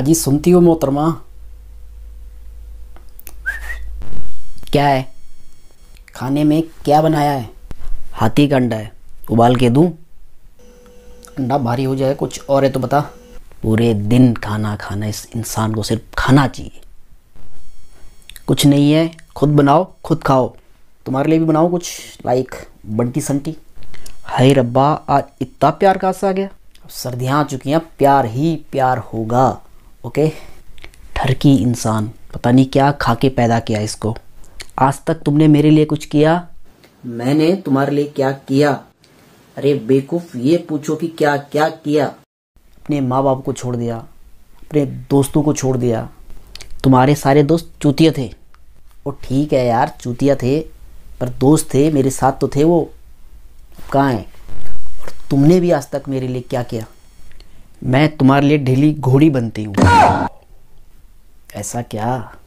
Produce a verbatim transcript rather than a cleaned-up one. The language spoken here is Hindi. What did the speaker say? अजी सुनती हो मोहतरमा? क्या है खाने में? क्या बनाया है? हाथी का अंडा है, उबाल के दूं? अंडा भारी हो जाए, कुछ और है तो बता। पूरे दिन खाना खाना, इस इंसान को सिर्फ खाना चाहिए। कुछ नहीं है, खुद बनाओ खुद खाओ। तुम्हारे लिए भी बनाओ कुछ, लाइक बंटी संटी। हाय रब्बा, आज इतना प्यार कहाँ से आ गया? अब सर्दियाँ आ चुकी हैं, प्यार ही प्यार होगा। ओके, ठरकी इंसान, पता नहीं क्या खा के पैदा किया इसको। आज तक तुमने मेरे लिए कुछ किया? मैंने तुम्हारे लिए क्या किया? अरे बेवकूफ़, ये पूछो कि क्या क्या किया। अपने माँ बाप को छोड़ दिया, अपने दोस्तों को छोड़ दिया। तुम्हारे सारे दोस्त चूतिया थे। वो ठीक है यार, चूतिया थे, पर दोस्त थे, मेरे साथ तो थे। वो कहाँ हैं? और तुमने भी आज तक मेरे लिए क्या किया? मैं तुम्हारे लिए ढीली घोड़ी बनती हूँ। ऐसा क्या?